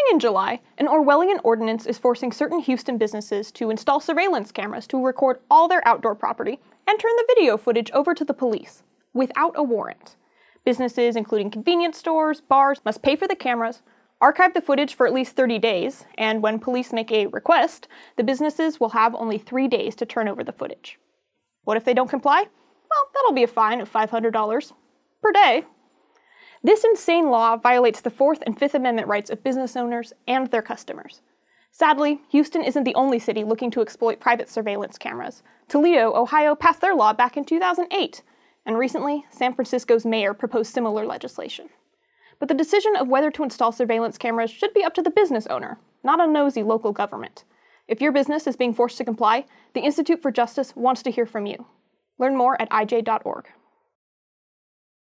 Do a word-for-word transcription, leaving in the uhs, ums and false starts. Starting in July, an Orwellian ordinance is forcing certain Houston businesses to install surveillance cameras to record all their outdoor property and turn the video footage over to the police, without a warrant. Businesses, including convenience stores, bars, must pay for the cameras, archive the footage for at least thirty days, and when police make a request, the businesses will have only three days to turn over the footage. What if they don't comply? Well, that'll be a fine of five hundred dollars per day. This insane law violates the Fourth and Fifth Amendment rights of business owners and their customers. Sadly, Houston isn't the only city looking to exploit private surveillance cameras. Toledo, Ohio passed their law back in two thousand eight, and recently, San Francisco's mayor proposed similar legislation. But the decision of whether to install surveillance cameras should be up to the business owner, not a nosy local government. If your business is being forced to comply, the Institute for Justice wants to hear from you. Learn more at I J dot org.